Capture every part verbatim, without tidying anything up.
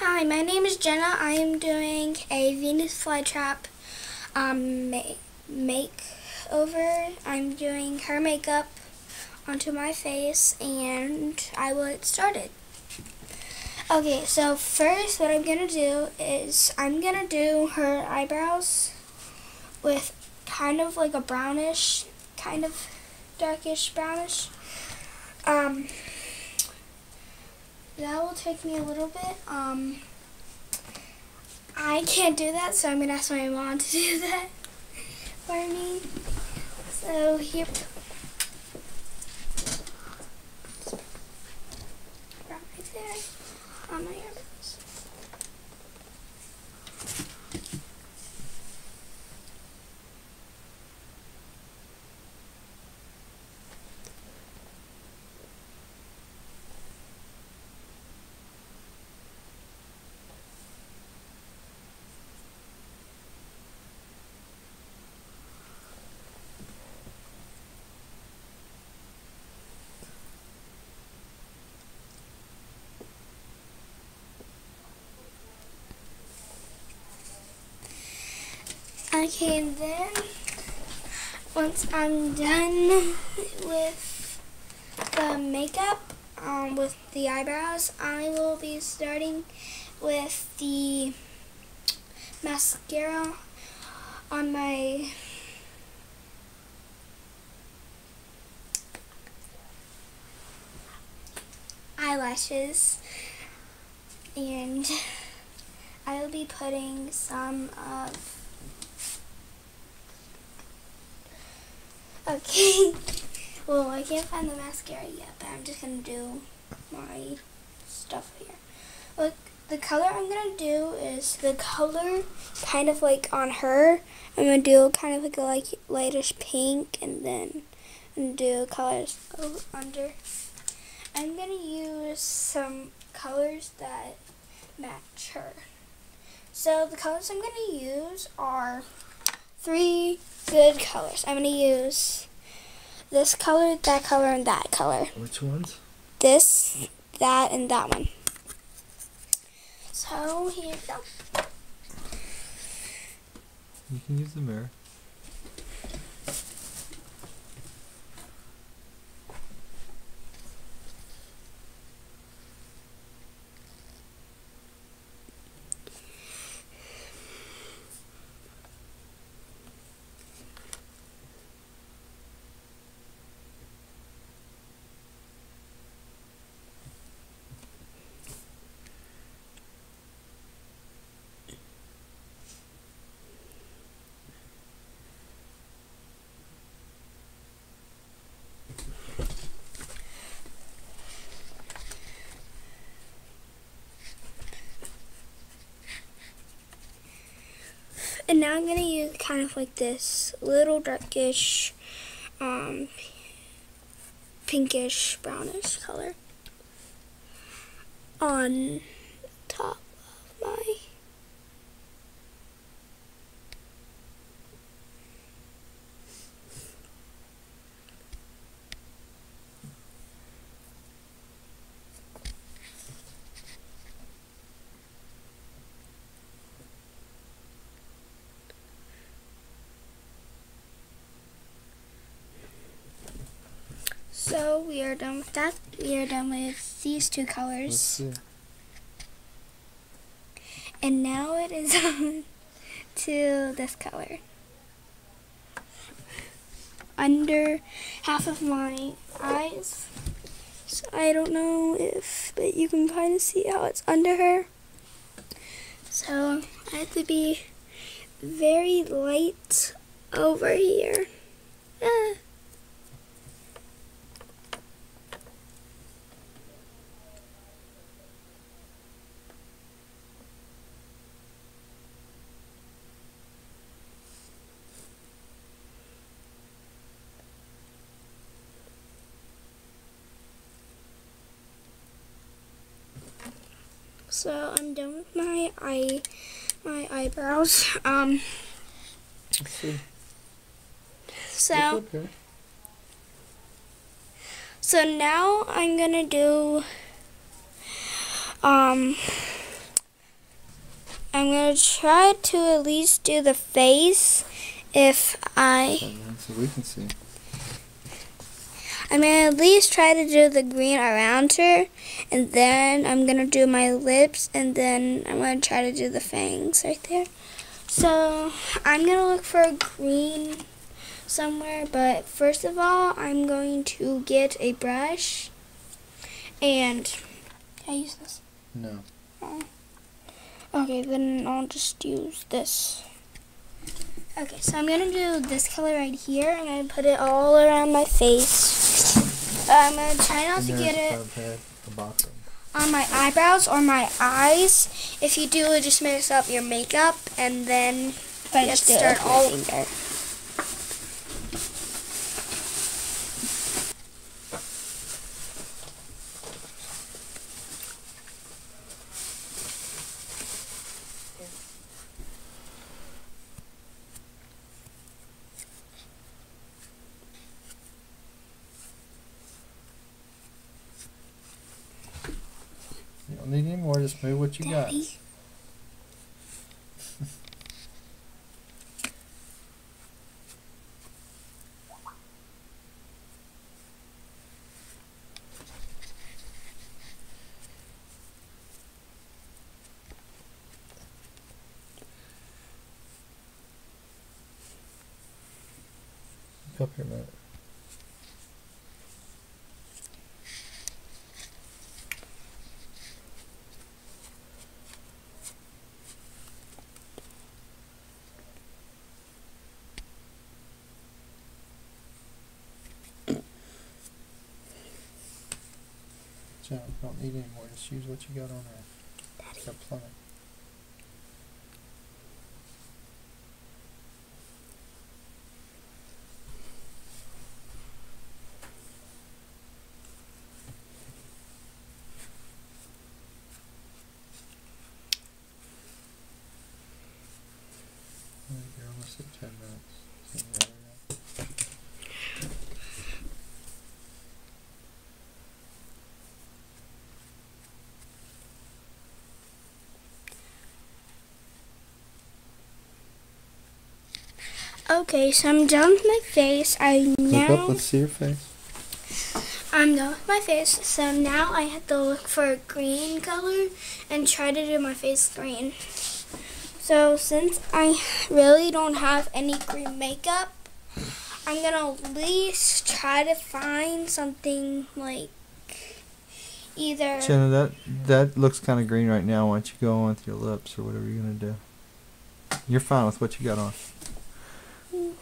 Hi, my name is Jenna. I am doing a Venus flytrap um, ma makeover. I'm doing her makeup onto my face, and I will get started. Okay, so first what I'm going to do is I'm going to do her eyebrows with kind of like a brownish, kind of darkish brownish. Um, that will take me a little bit. Um, I can't do that, so I'm going to ask my mom to do that for me. So here... on my eyebrows. Okay, and then once I'm done with the makeup, um, with the eyebrows, I will be starting with the mascara on my eyelashes, and I will be putting some of Okay, well, I can't find the mascara yet, but I'm just going to do my stuff here. Look, the color I'm going to do is the color kind of like on her. I'm going to do kind of like a like, lightish pink, and then I'm going to do colors under. I'm going to use some colors that match her. So the colors I'm going to use are three good colors. I'm going to use this color, that color, and that color. Which ones? This, that, and that one. So, here we go. You can use the mirror. And now I'm going to use kind of like this little darkish, um, pinkish, brownish color on top of my So we are done with that. We are done with these two colors. And now it is on to this color. Under half of my eyes. So I don't know if, but you can kind of see how it's under her. So I have to be very light over here. Ah. So I'm done with my eye, my eyebrows. Um. Let's see. So. Okay. So now I'm gonna do um I'm going to try to at least do the face if I... Okay, so we can see. I'm going to at least try to do the green around her, and then I'm going to do my lips, and then I'm going to try to do the fangs right there. So I'm going to look for a green somewhere, but first of all, I'm going to get a brush, and can I use this? No. Oh. Okay, then I'll just use this. Okay, so I'm going to do this color right here. I'm going to put it all around my face. I'm going to try not to get it on my eyebrows or my eyes. If you do, it just mix up your makeup, and then you have to start all over. Need any more? Just move what you got. Come here a minute. John, don't need any more. Just use what you got on there. Daddy. Got plenty. You're almost at ten minutes. Okay, so I'm done with my face. I now look up, let's see your face. I'm done with my face, so now I have to look for a green color and try to do my face green. So since I really don't have any green makeup, I'm gonna at least try to find something like either. Jenna, that that looks kind of green right now. Why don't you go on with your lips or whatever you're gonna do? You're fine with what you got on.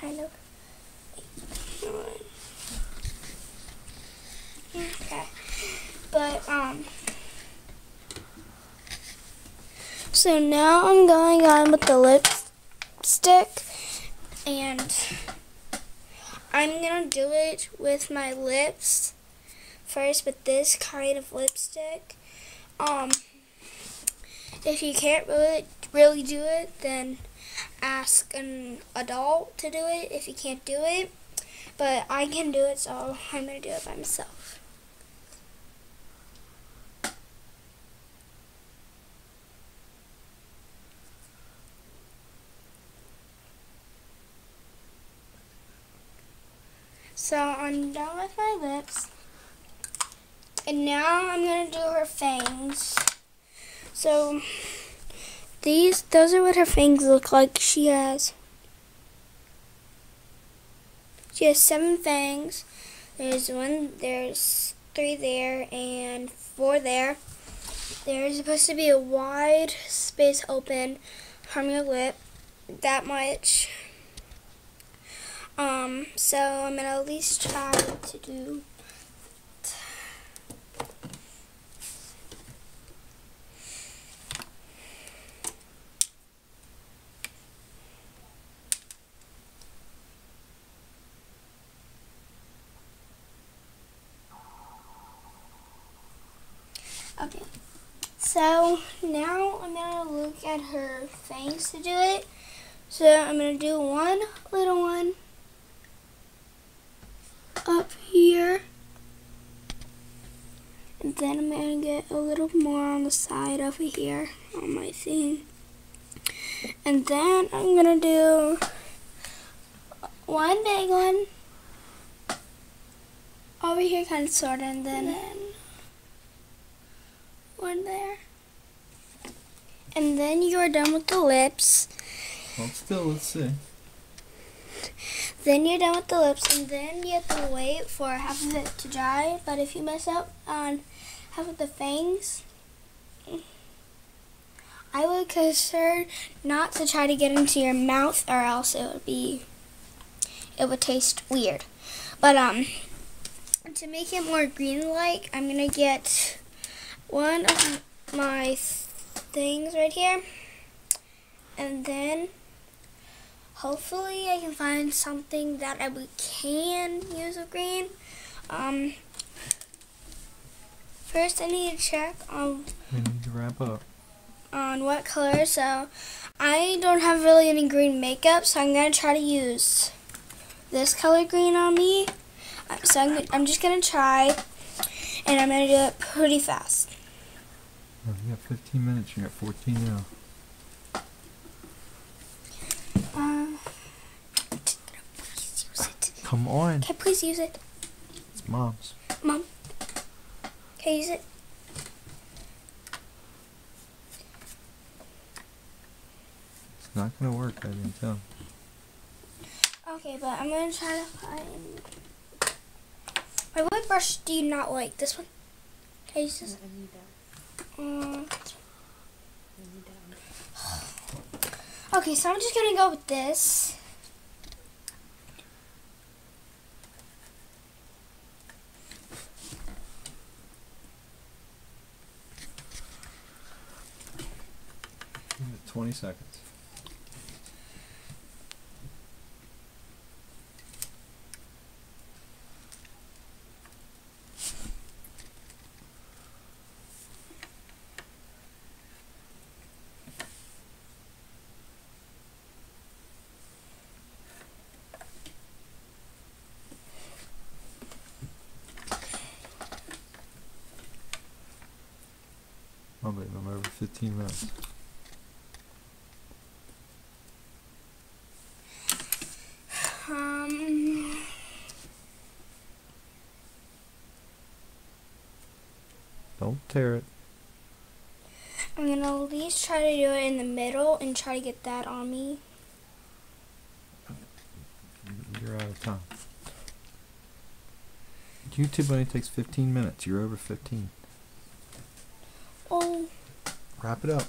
Kind of. Okay. But, um. So now I'm going on with the lipstick. And I'm going to do it with my lips. First, with this kind of lipstick. Um. If you can't really, really do it, then ask an adult to do it if you can't do it, but I can do it, so I'm going to do it by myself. So I'm done with my lips, and now I'm going to do her fangs. So These, those are what her fangs look like. She has, she has seven fangs. There's one, there's three there, and four there. There's supposed to be a wide space open from your lip, that much. Um, so I'm gonna at least try to do. Okay, so now I'm going to look at her fangs to do it. So I'm going to do one little one up here. And then I'm going to get a little more on the side over here on my thing. And then I'm gonna do one big one over here, kind of sort of, and then one there. And then you're done with the lips. Hold still, let's see. Then you're done with the lips, and then you have to wait for half of it to dry. But if you mess up on half of the fangs, I would consider not to try to get into your mouth, or else it would be, it would taste weird. But um, to make it more green-like, I'm gonna get one of my things right here, and then hopefully I can find something that I can use with green. Um, first I need to check on. We need to wrap up. On what color? So I don't have really any green makeup, so I'm gonna try to use this color green on me. So I'm, gonna, I'm just gonna try, and I'm gonna do it pretty fast. Oh, you got fifteen minutes. You got fourteen now. Come on. Can I please use it? It's Mom's. Mom, can I use it? It's not going to work, I didn't tell. Okay, but I'm going to try to find... My wood brush do you not like? This one? Can I use this? Um, okay, so I'm just going to go with this. twenty seconds. Oh, babe, I'm over fifteen minutes. Don't tear it. I'm going to at least try to do it in the middle and try to get that on me. You're out of time. YouTube only takes fifteen minutes. You're over fifteen. Oh. Wrap it up.